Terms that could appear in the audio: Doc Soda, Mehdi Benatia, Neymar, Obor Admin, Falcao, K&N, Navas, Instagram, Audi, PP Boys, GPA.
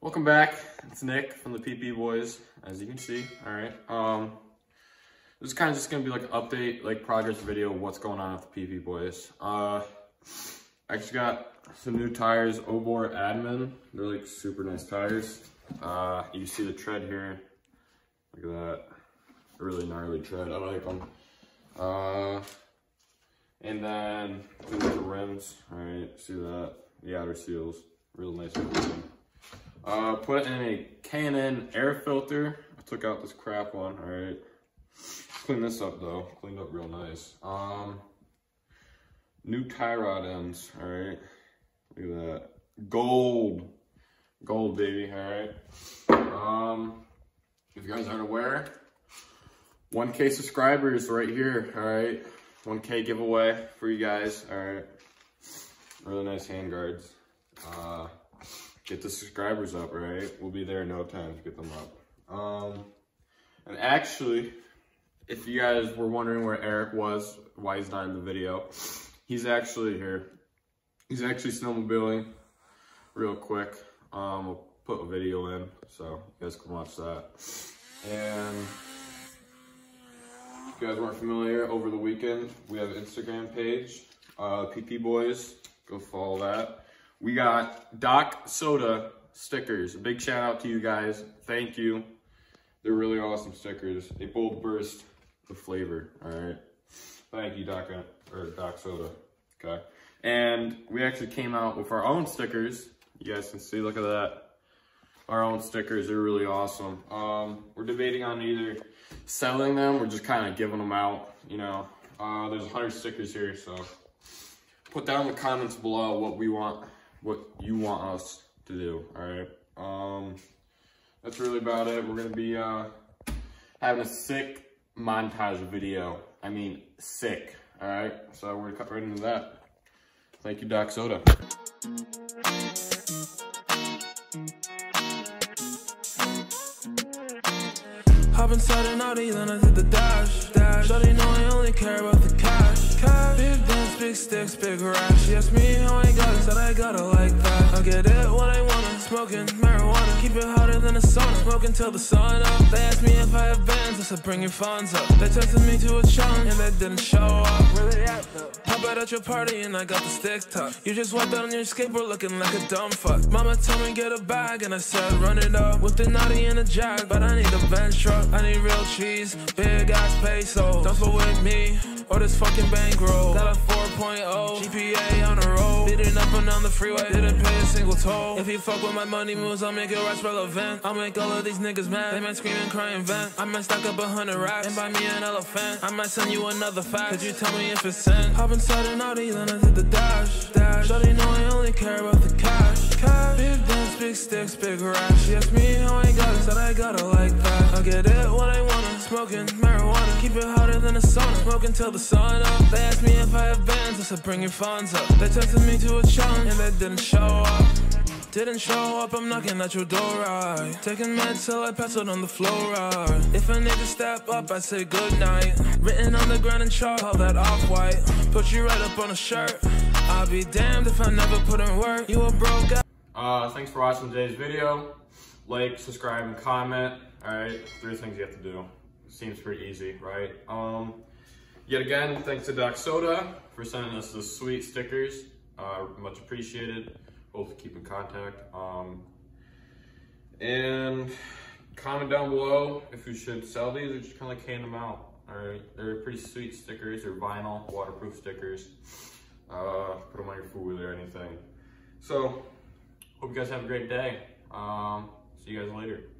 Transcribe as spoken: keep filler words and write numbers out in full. Welcome back. It's Nick from the P P Boys, as you can see. All right. Um, this is kind of just gonna be like an update, like progress video, of what's going on with the P P Boys. Uh, I just got some new tires, Obor Admin. They're like super nice tires. Uh, you see the tread here. Look at that. Really gnarly tread. I like them. Uh, and then look at the rims. All right, see that? The outer seals. Real nice. Uh, put in a K and N air filter. I took out this crap one. All right, clean this up though. Cleaned up real nice. Um, new tie rod ends. All right, look at that. Gold, gold baby. All right. Um, if you guys aren't aware, one K subscribers right here. All right, one K giveaway for you guys. All right, really nice hand guards. Uh. Get the subscribers up, right? We'll be there in no time to get them up. Um, and actually, if you guys were wondering where Eric was, why he's not in the video, he's actually here. He's actually snowmobiling real quick. Um, we'll put a video in, so you guys can watch that. And if you guys weren't familiar, over the weekend, we have an Instagram page, uh, P P Boys. Go follow that. We got Doc Soda stickers. A big shout out to you guys. Thank you. They're really awesome stickers. They bold burst the flavor. All right. Thank you, Doc or Doc Soda. Okay. And we actually came out with our own stickers. You guys can see. Look at that. Our own stickers are really awesome. Um, we're debating on either selling them or just kind of giving them out. You know, uh, there's one hundred stickers here, so put down in the comments below what we want. What you want us to do. All right, um that's really about it. We're gonna be uh having a sick montage video. I mean sick. All right, so we're gonna cut right into that. Thank you, Doc Soda. Hop inside an Audi, then I did the dash, dash. Shawty know I only care about the cash, cash. Big dance, big sticks, big rash. She asked me how I got it, said I got it like that. I get it when I want it, smoking marijuana. Keep it hotter than a sauna, smoking till the sun up. They asked me if I have bands, I said bring your phones up. They texted me to a challenge and they didn't show up. Where they at though? Pop out at your party and I got the stick tuck. You just walked out on your skateboard looking like a dumb fuck. Mama told me get a bag and I said run it up. With the naughty and a jag, but I need a bench truck. I need real cheese, big ass pesos. Don't fuck with me, or this fucking bankroll. Got a four point oh, G P A on a roll. Beating up and on the freeway, didn't pay a single toll. If you fuck with my money moves, I'll make it rush relevant. I'll make all of these niggas mad, they might scream and cry and vent. I might stack up a hundred racks, and buy me an elephant. I might send you another fact, could you tell me if it's sent? Hop inside an Audi, then I did the dash, dash. Shawty know I only care about the cash, cash. Big dance, big sticks, big rash. She asked me how I got it, said I got it like that. I get it when I want it, smoking marijuana. Keep it hotter than a sauna, smoking till the sun up. They asked me if I have bands, I said bring your phones up. They texted me to a challenge and they didn't show up. Didn't show up, I'm knocking at your door, right? Taking meds till I pass out on the floor, right? If a nigga step up, I say goodnight. Written on the ground in chalk, all that off-white. Put you right up on a shirt. I'll be damned if I never put in work. You a broke guy. Uh, thanks for watching today's video. Like, subscribe, and comment. Alright, three things you have to do. Seems pretty easy, right? Um, yet again, thanks to Doc Soda for sending us the sweet stickers. Uh, much appreciated. Hope to keep in contact. Um, and comment down below if you should sell these or just kind of like hand them out. Alright, they're pretty sweet stickers. They're vinyl, waterproof stickers. Uh, put them on your food or anything. So, hope you guys have a great day. Um, see you guys later.